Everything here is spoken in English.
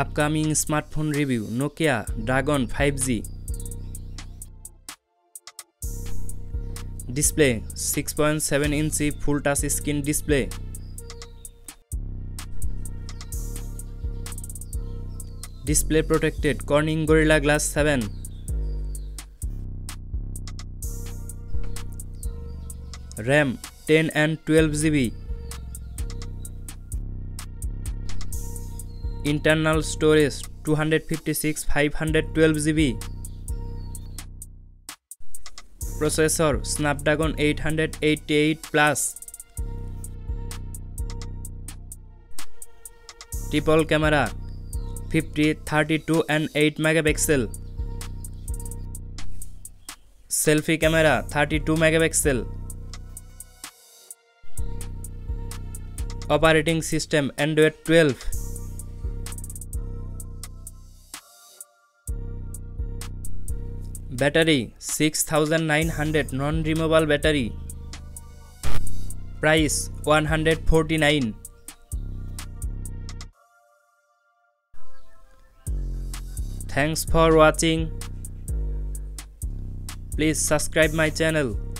Upcoming smartphone review, Nokia Dragon 5G. Display 6.7-inch full touch screen display. Display protected Corning Gorilla Glass 7. RAM 10 and 12 GB. Internal storage 256/512 GB. Processor Snapdragon 888+. Triple camera 50, 32 and 8 megapixel. Selfie camera 32 megapixel. Operating system Android 12. Battery 6900 non-removable battery. Price 149. Thanks for watching. Please subscribe my channel.